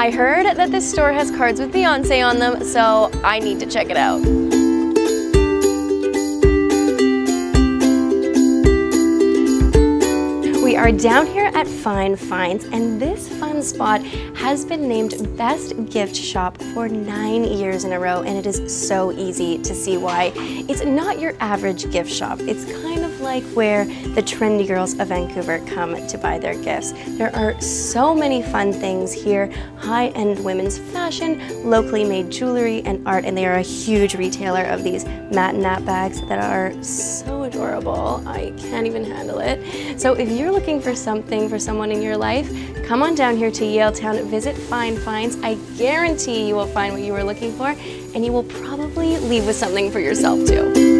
I heard that this store has cards with Beyonce on them, so I need to check it out. We are down here at Fine Finds, and this fun spot has been named Best Gift Shop for 9 years in a row, and it is so easy to see why. It's not your average gift shop. It's kind of like where the trendy girls of Vancouver come to buy their gifts. There are so many fun things here, high-end women's fashion, locally made jewelry and art, and they are a huge retailer of these Mat and Nat bags that are so adorable. I can't even handle it. So if you're looking for something for someone in your life, come on down here to Yaletown, visit Fine Finds. I guarantee you will find what you were looking for, and you will probably leave with something for yourself too.